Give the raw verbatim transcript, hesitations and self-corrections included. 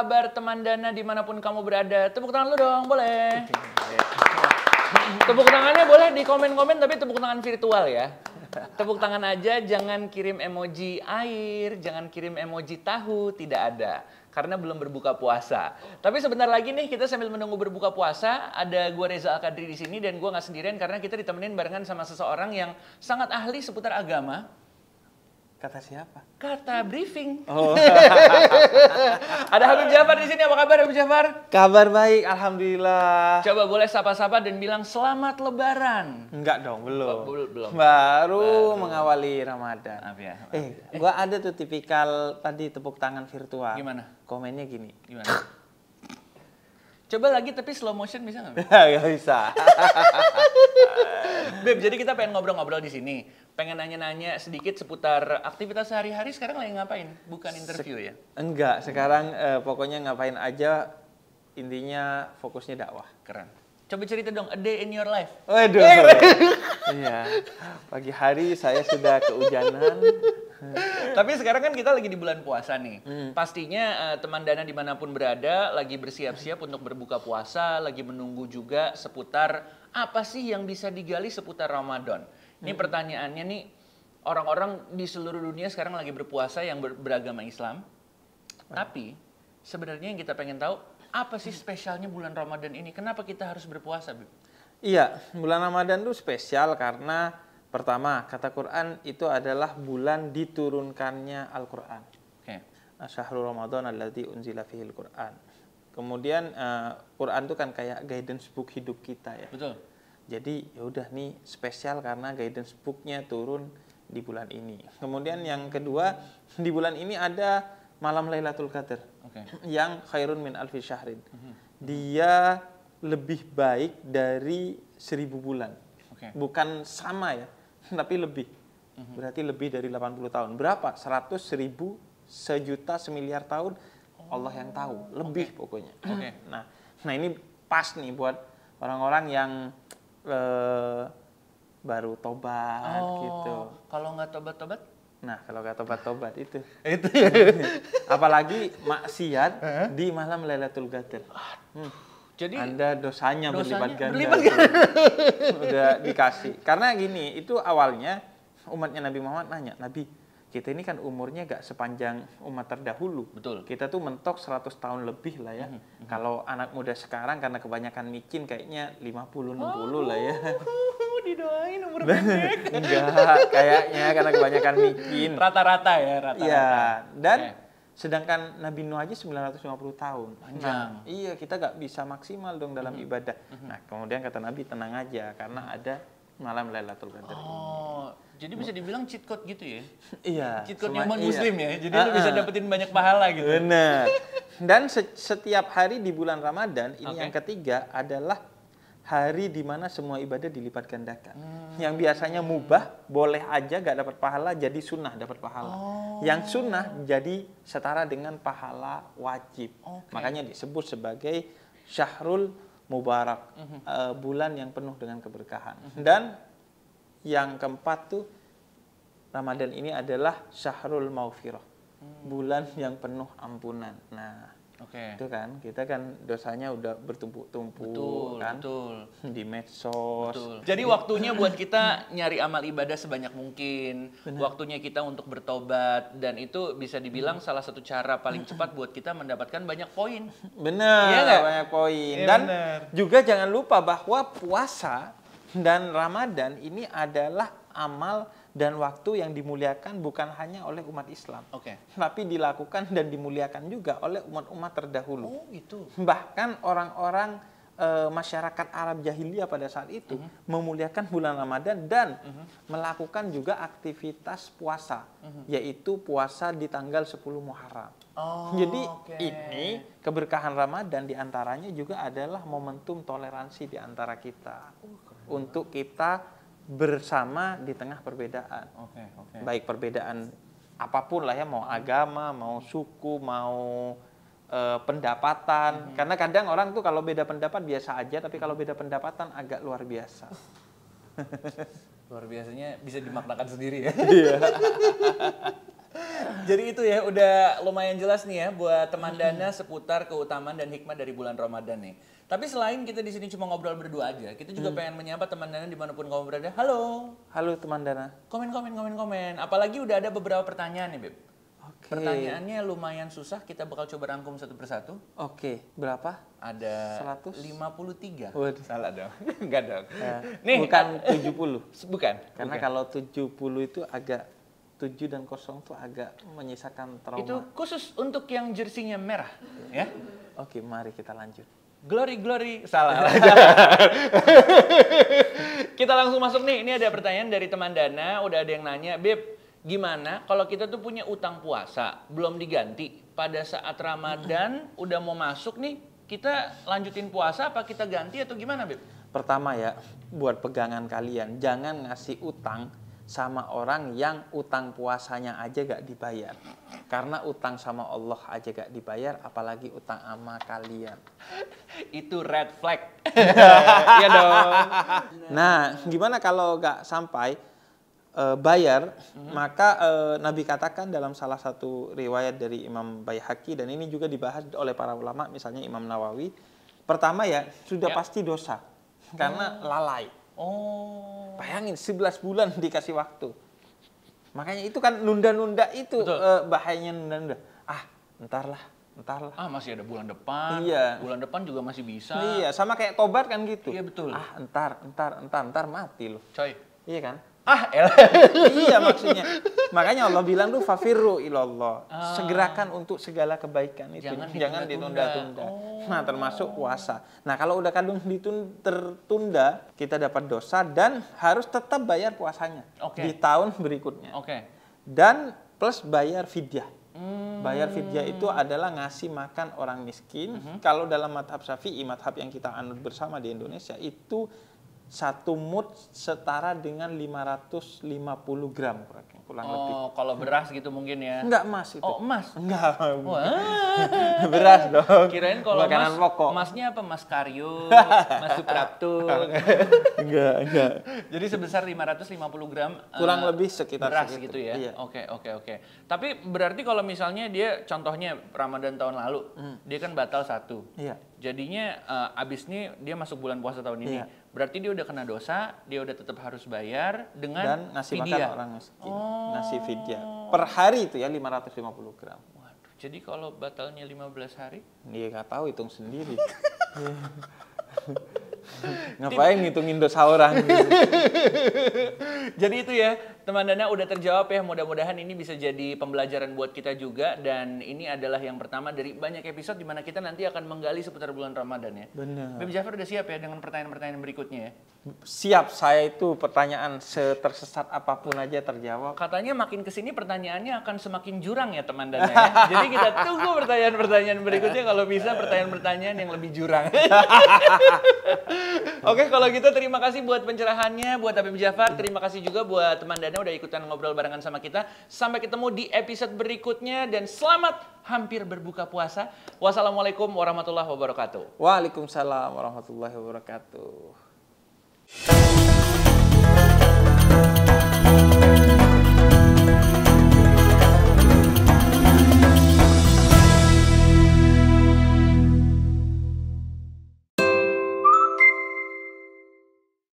kabar teman Dana dimanapun kamu berada? Tepuk tangan lu dong, boleh. Tepuk tangannya boleh di komen-komen, tapi tepuk tangan virtual ya. Tepuk tangan aja, jangan kirim emoji air, jangan kirim emoji tahu, tidak ada. Karena belum berbuka puasa. Tapi sebentar lagi nih, kita sambil menunggu berbuka puasa, ada gue Reza Al Qadri di sini dan gue nggak sendirian karena kita ditemenin barengan sama seseorang yang sangat ahli seputar agama. Kata siapa? Kata briefing. Oh. Ada Habib Ja'Far di sini. Apa kabar Habib Ja'Far? Kabar baik, alhamdulillah. Coba boleh sapa-sapa dan bilang selamat Lebaran. Enggak dong, belum. Oh, belum, belum. Baru, Baru mengawali Ramadan. Maaf ya. Maaf. Eh, eh, gua ada tuh tipikal tadi tepuk tangan virtual. Gimana? Komennya gini. Gimana? Coba lagi tapi slow motion bisa nggak? Nggak bisa. Beb, jadi kita pengen ngobrol-ngobrol di sini. Pengen nanya-nanya sedikit seputar aktivitas sehari-hari. Sekarang lagi ngapain? Bukan interview ya? Enggak, sekarang eh, pokoknya ngapain aja. Intinya fokusnya dakwah. Keren. Coba cerita dong, a day in your life. Waduh. Iya. Pagi hari saya sudah keujanan. Tapi sekarang kan kita lagi di bulan puasa nih. Hmm. Pastinya uh, teman Dana dimanapun berada lagi bersiap-siap untuk berbuka puasa, lagi menunggu juga seputar apa sih yang bisa digali seputar Ramadan. Ini hmm. pertanyaannya nih, orang-orang di seluruh dunia sekarang lagi berpuasa yang ber beragama Islam. Hmm. Tapi sebenarnya yang kita pengen tahu, apa sih spesialnya bulan Ramadan ini? Kenapa kita harus berpuasa, Bib? Iya, bulan Ramadan itu spesial karena pertama, kata Quran itu adalah bulan diturunkannya Al-Qur'an. Okay. Asy'ahul Ramadan alladzi unzila fihi al-Quran. Kemudian uh, Quran itu kan kayak guidance book hidup kita ya. Betul. Jadi ya udah nih spesial karena guidance booknya turun di bulan ini. Kemudian yang kedua, di bulan ini ada malam Lailatul Qadar. Okay. Yang Khairun Min Al-Fishahrin. Mm-hmm. Dia lebih baik dari seribu bulan. Okay. Bukan sama ya. Tapi lebih, berarti lebih dari delapan puluh tahun. Berapa? seratus ribu, sejuta, semiliar tahun. Oh. Allah yang tahu, lebih okay. pokoknya. Okay. Nah, nah ini pas nih buat orang-orang yang eh, baru tobat oh, gitu. Kalau nggak tobat-tobat? Nah, kalau nggak tobat-tobat itu. itu. Apalagi maksiat di malam Lailatul Qadar. Hmm. Jadi Anda dosanya, dosanya berlipat ganda. Berlipat ganda. Udah dikasih. Karena gini, itu awalnya umatnya Nabi Muhammad nanya, Nabi, kita ini kan umurnya gak sepanjang umat terdahulu. Betul. Kita tuh mentok seratus tahun lebih lah ya. Mm-hmm. Kalau anak muda sekarang karena kebanyakan micin kayaknya lima puluh enam puluh oh, lah ya. Didoain umur pendek. Enggak, kayaknya karena kebanyakan micin. Rata-rata ya, rata-rata. Ya, dan okay. sedangkan Nabi Nuh aja sembilan ratus lima puluh tahun. Nah, iya, kita gak bisa maksimal dong dalam mm-hmm. ibadah. Mm-hmm. Nah, kemudian kata Nabi, tenang aja. Karena ada malam Lailatul Qadar. Oh, ini. Jadi bisa dibilang cheat code gitu ya? Iya. Cheat code umat iya. muslim ya? Jadi uh-uh. lu bisa dapetin banyak pahala gitu. Benar. Dan se setiap hari di bulan Ramadan, ini okay. yang ketiga adalah hari dimana semua ibadah dilipat gandakan. Hmm. Yang biasanya mubah, boleh aja gak dapat pahala, jadi sunnah dapat pahala. Oh. Yang sunnah jadi setara dengan pahala wajib. Okay. Makanya disebut sebagai syahrul mubarak. Uh-huh. uh, bulan yang penuh dengan keberkahan. Uh-huh. Dan yang keempat tuh Ramadan ini adalah syahrul maghfirah. Uh-huh. Bulan yang penuh ampunan. Nah, okay. itu kan kita kan dosanya udah bertumpuk-tumpuk kan. Betul. Di medsos. Betul. Jadi waktunya buat kita nyari amal ibadah sebanyak mungkin. Benar. Waktunya kita untuk bertobat dan itu bisa dibilang hmm. salah satu cara paling cepat buat kita mendapatkan banyak poin. Benar. Iya gak? Banyak poin. Ya, dan bener. Juga jangan lupa bahwa puasa dan Ramadan ini adalah amal dan waktu yang dimuliakan bukan hanya oleh umat Islam, okay. tapi dilakukan dan dimuliakan juga oleh umat-umat terdahulu. Oh, gitu. Bahkan orang-orang e, masyarakat Arab jahiliyah pada saat itu uh-huh. memuliakan bulan Ramadan dan uh-huh. melakukan juga aktivitas puasa, uh-huh. yaitu puasa di tanggal sepuluh Muharram. Oh, jadi okay. ini keberkahan Ramadan diantaranya juga adalah momentum toleransi diantara kita uh, untuk kita bersama di tengah perbedaan, okay, okay. baik perbedaan apapun lah ya, mau agama, mau suku, mau e, pendapatan. Mm-hmm. Karena kadang orang tuh kalau beda pendapat biasa aja, tapi kalau beda pendapatan agak luar biasa. Luar biasanya bisa dimaknakan sendiri ya. Jadi itu ya, udah lumayan jelas nih ya buat teman Dana seputar keutamaan dan hikmah dari bulan Ramadan nih. Tapi selain kita di sini cuma ngobrol berdua aja, kita juga hmm. pengen menyapa teman Dana dimanapun kamu berada. Halo. Halo teman Dana. Komen, komen, komen, komen. Apalagi udah ada beberapa pertanyaan nih, Beb. Okay. Pertanyaannya lumayan susah, kita bakal coba rangkum satu persatu. Oke, okay. Berapa? Ada seratus lima puluh tiga. Waduh. Salah dong, enggak dong. Nah, nih. Bukan tujuh puluh. Bukan. Karena bukan. Kalau tujuh puluh itu agak, tujuh dan kosong itu agak menyisakan trauma. Itu khusus untuk yang jersinya merah. Okay. Ya. Oke, okay, mari kita lanjut. Glory, glory. Salah. Kita langsung masuk nih, ini ada pertanyaan dari teman Dana, udah ada yang nanya, Beb. Gimana kalau kita tuh punya utang puasa, belum diganti, pada saat Ramadan udah mau masuk nih, kita lanjutin puasa apa kita ganti atau gimana, Beb? Pertama ya, buat pegangan kalian, jangan ngasih utang sama orang yang utang puasanya aja gak dibayar. Karena utang sama Allah aja gak dibayar, apalagi utang sama kalian. Itu red flag. Iya dong. Nah, gimana kalau gak sampai E, bayar, mm-hmm. maka e, Nabi katakan dalam salah satu riwayat dari Imam Baihaqi, dan ini juga dibahas oleh para ulama, misalnya Imam Nawawi. Pertama ya, sudah yep. pasti dosa, hmm. karena lalai. Oh. Bayangin, sebelas bulan dikasih waktu. Makanya itu kan nunda-nunda itu, e, bahayanya nunda-nunda. Ah, entarlah, entarlah. Ah, masih ada bulan depan, iya. bulan depan juga masih bisa. Iya, sama kayak tobat kan gitu. Iya, betul. Ah, entar, entar, entar, entar mati loh. Coy. Iya kan? Ah, iya maksudnya. Makanya Allah bilang tuh fafirru ilallah. Ah. Segerakan untuk segala kebaikan itu. Jangan, Jangan ditunda-tunda. Oh. Nah, termasuk puasa. Nah, kalau udah kadung tertunda, kita dapat dosa dan harus tetap bayar puasanya okay. di tahun berikutnya. Oke. Okay. Dan plus bayar fidyah. Hmm. Bayar fidyah itu adalah ngasih makan orang miskin. Mm-hmm. Kalau dalam madhab Syafi'i, madhab yang kita anut bersama di Indonesia itu satu mud setara dengan lima ratus lima puluh gram kurang oh, lebih. Oh, kalau beras gitu mungkin ya? Enggak emas itu. Oh, emas? Enggak. Beras dong. Kirain kalau makanan mas, pokok. Emasnya apa? Mas Karyo, Mas Supraktu. Enggak, enggak. Jadi sebesar lima ratus lima puluh gram kurang uh, lebih sekitar beras segitu. Gitu ya? Oke, oke, oke. Tapi berarti kalau misalnya dia, contohnya Ramadan tahun lalu, hmm. dia kan batal satu. Iya. Jadinya uh, abis ini dia masuk bulan puasa tahun ini. Iya. Berarti dia udah kena dosa, dia udah tetap harus bayar dengan dan ngasih makan orang miskin, oh. ngasih fidyah. Per hari itu ya lima ratus lima puluh gram. Waduh, jadi kalau batalnya lima belas hari? Dia nggak tahu, hitung sendiri. Ngapain ngitungin dosa orang? Gitu. Jadi itu ya, teman Dana udah terjawab ya. Mudah-mudahan ini bisa jadi pembelajaran buat kita juga. Dan ini adalah yang pertama dari banyak episode di mana kita nanti akan menggali seputar bulan Ramadan ya. Benar. Beb Ja'Far udah siap ya dengan pertanyaan-pertanyaan berikutnya ya? Siap, saya itu pertanyaan setersesat apapun aja terjawab. Katanya makin kesini pertanyaannya akan semakin jurang ya teman Dana ya. Jadi kita tunggu pertanyaan-pertanyaan berikutnya. Kalau bisa pertanyaan-pertanyaan yang lebih jurang. Oke, kalau gitu terima kasih buat pencerahannya, buat Habib Ja'Far. Terima kasih juga buat teman Dana udah ikutan ngobrol barengan sama kita. Sampai ketemu di episode berikutnya dan selamat hampir berbuka puasa. Wassalamualaikum warahmatullahi wabarakatuh. Waalaikumsalam warahmatullahi wabarakatuh.